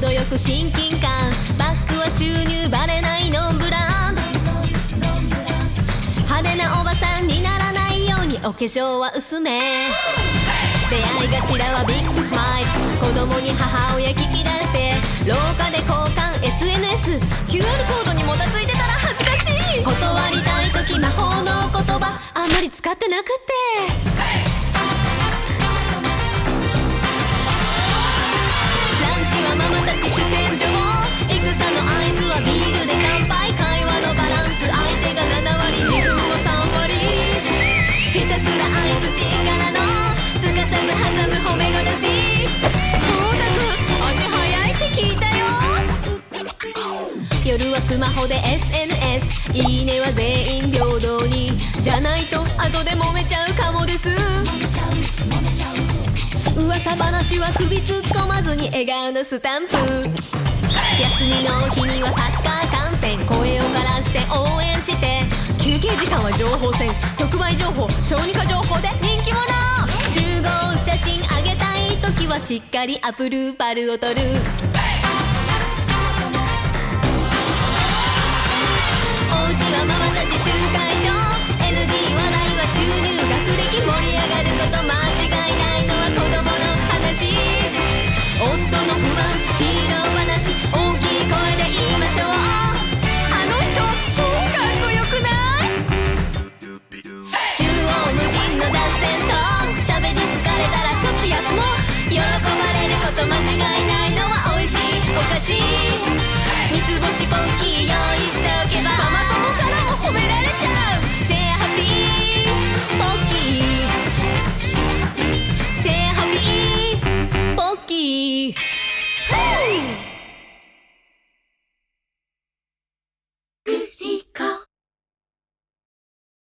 程よく親近感、バックは収入バレないノンブランド、派手なおばさんにならないようにお化粧は薄め、出会い頭はビッグスマイル、子供に母親聞き出して廊下で交換 SNS、 QR コードにもたついてたら恥ずかしい、断りたい時魔法の言葉あんまり使ってなくってママたち主戦場、戦の合図はビールで乾杯、会話のバランス相手が7割自分は3割、ひたすら相槌からのすかさず挟む褒め殺し、蒼汰君足速いって聞いたよ、夜はスマホで SNS、 いいねは全員平等にじゃないと後で揉めちゃうかもです、噂話は首突っ込まずに笑顔のスタンプ、休みの日にはサッカー観戦、声を枯らして応援して、休憩時間は情報戦、特売情報小児科情報で人気者、集合写真あげたい時はしっかりアプルパルを撮る、おうちはママたち集会所、 NG 話題は収入学歴、盛り上がること間違いないのは子供の話、夫の不満ヒーロー話大きい声で言いましょう、あの人超かっこよくない、縦横無尽の脱線と喋り疲れたらちょっと休もう、喜ばれること間違いないのは美味しいお菓子、三つ星ポッキー